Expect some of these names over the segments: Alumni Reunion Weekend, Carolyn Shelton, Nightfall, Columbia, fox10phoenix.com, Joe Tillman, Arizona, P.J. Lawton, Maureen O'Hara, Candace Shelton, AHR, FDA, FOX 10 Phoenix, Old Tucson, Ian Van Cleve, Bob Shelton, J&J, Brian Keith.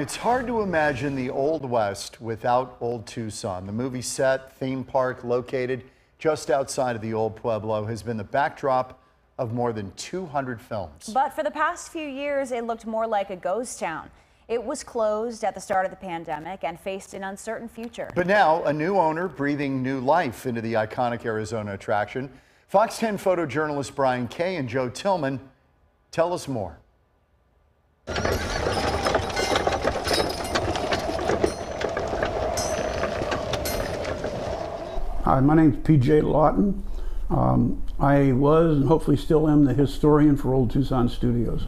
It's hard to imagine the Old West without Old Tucson. The movie set, theme park located just outside of the Old Pueblo has been the backdrop of more than 200 films. But for the past few years, it looked more like a ghost town. It was closed at the start of the pandemic and faced an uncertain future. But now, a new owner breathing new life into the iconic Arizona attraction. Fox 10 photojournalists Brian Keith and Joe Tillman tell us more. Hi, my name's P.J. Lawton. I was and hopefully still am the historian for Old Tucson Studios.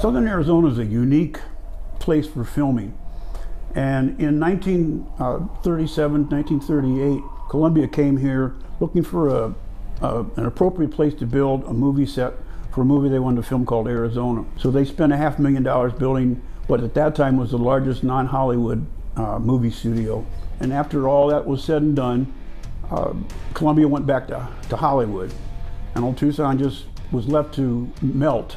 Southern Arizona is a unique place for filming. And in 1937, 1938, Columbia came here looking for an appropriate place to build a movie set for a movie they wanted to film called Arizona. So they spent $500,000 building what at that time was the largest non-Hollywood movie studio. And after all that was said and done, Columbia went back to Hollywood. And Old Tucson just was left to melt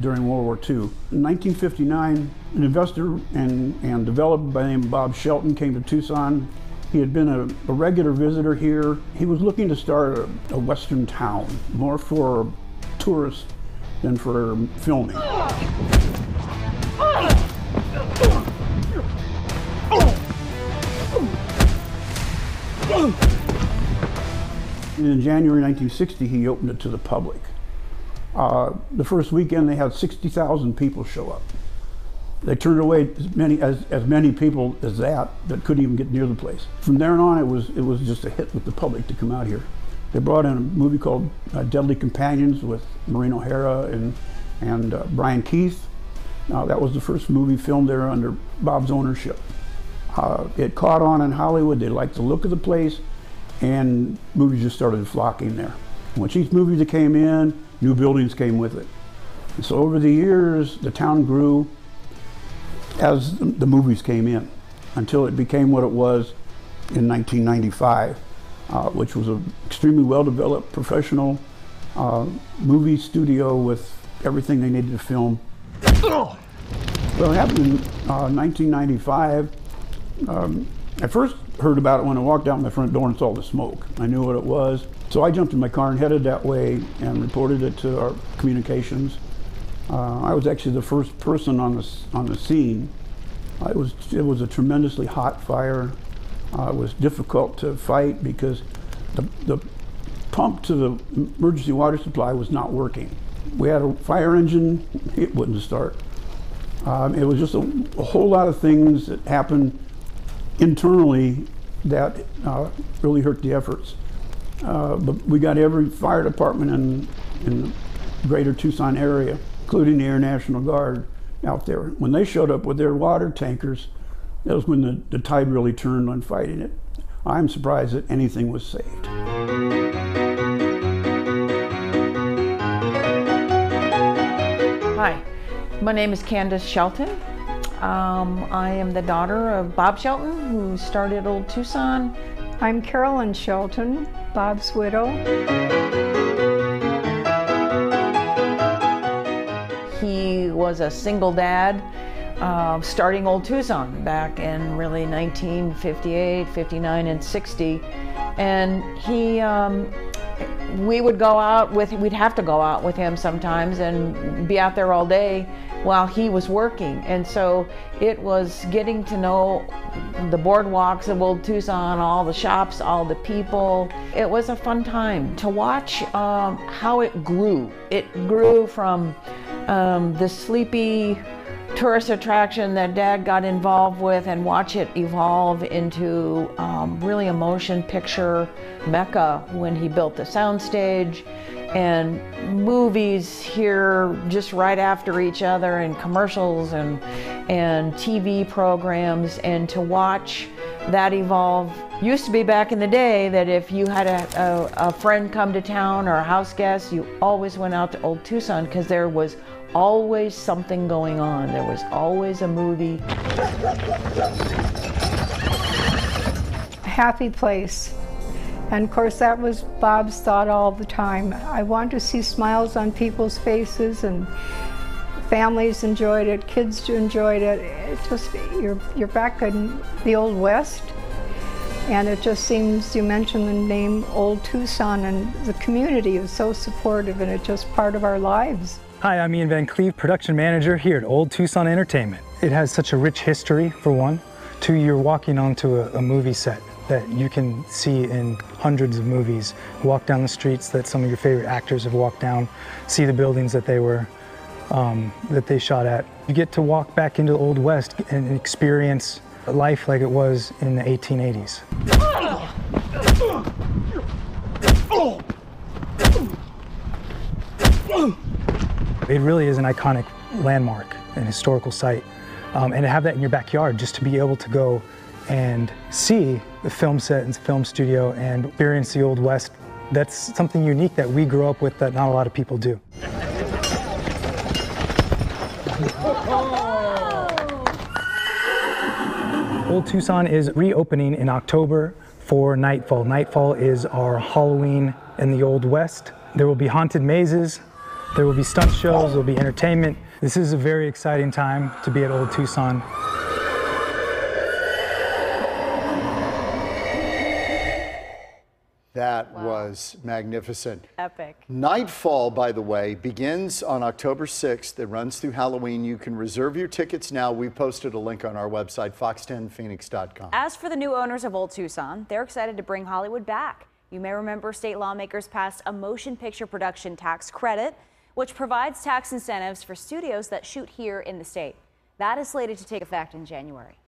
during World War II. In 1959, an investor and developer by the name of Bob Shelton came to Tucson. He had been a regular visitor here. He was looking to start a Western town, more for tourists than for filming. In January 1960, he opened it to the public. The first weekend, they had 60,000 people show up. They turned away as many people as that couldn't even get near the place. From there on, it was just a hit with the public to come out here. They brought in a movie called Deadly Companions with Maureen O'Hara and Brian Keith. That was the first movie filmed there under Bob's ownership. It caught on in Hollywood. They liked the look of the place, and movies just started flocking there. Once each movie that came in, new buildings came with it. And so over the years, the town grew as the movies came in, until it became what it was in 1995, which was an extremely well-developed professional movie studio with everything they needed to film. Well, it happened in 1995. I first heard about it when I walked out my front door and saw the smoke. I knew what it was, so I jumped in my car and headed that way and reported it to our communications. I was actually the first person on the scene. It was a tremendously hot fire. It was difficult to fight because the pump to the emergency water supply was not working. We had a fire engine, it wouldn't start. It was just a whole lot of things that happened internally that really hurt the efforts. But we got every fire department in the greater Tucson area, including the Air National Guard, out there. When they showed up with their water tankers, that was when the tide really turned on fighting it. I'm surprised that anything was saved. Hi, my name is Candace Shelton. I am the daughter of Bob Shelton, who started Old Tucson. I'm Carolyn Shelton, Bob's widow. He was a single dad starting Old Tucson back in really 1958, 59, and 60. And he, we would go out with, we'd have to go out with him sometimes and be out there all day while he was working. And so it was getting to know the boardwalks of Old Tucson, all the shops, all the people. It was a fun time to watch how it grew. It grew from the sleepy tourist attraction that Dad got involved with and watch it evolve into really a motion picture mecca when he built the soundstage, and movies here just right after each other, and commercials and TV programs, and to watch that evolve. Used to be back in the day that if you had a friend come to town or a house guest, you always went out to Old Tucson because there was always something going on. There was always a movie. happy place. And of course that was Bob's thought all the time. I want to see smiles on people's faces, and families enjoyed it, kids enjoyed it. It's just, you're back in the Old West, and it just seems, you mentioned the name Old Tucson, and the community is so supportive, and it's just part of our lives. Hi, I'm Ian Van Cleve, production manager here at Old Tucson Entertainment. It has such a rich history, for one. Two, you're walking onto a movie set that you can see in hundreds of movies. Walk down the streets that some of your favorite actors have walked down, see the buildings that they were, that they shot at. You get to walk back into the Old West and experience life like it was in the 1880s. It really is an iconic landmark, an historical site, and to have that in your backyard, just to be able to go and see the film set and film studio and experience the Old West, that's something unique that we grew up with that not a lot of people do. Old Tucson is reopening in October for Nightfall. Nightfall is our Halloween in the Old West. There will be haunted mazes, there will be stunt shows, there will be entertainment. This is a very exciting time to be at Old Tucson. That was magnificent. Epic. Nightfall, by the way, begins on October 6th. It runs through Halloween. You can reserve your tickets now. We posted a link on our website, fox10phoenix.com. As for the new owners of Old Tucson, they're excited to bring Hollywood back. You may remember state lawmakers passed a motion picture production tax credit, which provides tax incentives for studios that shoot here in the state. That is slated to take effect in January.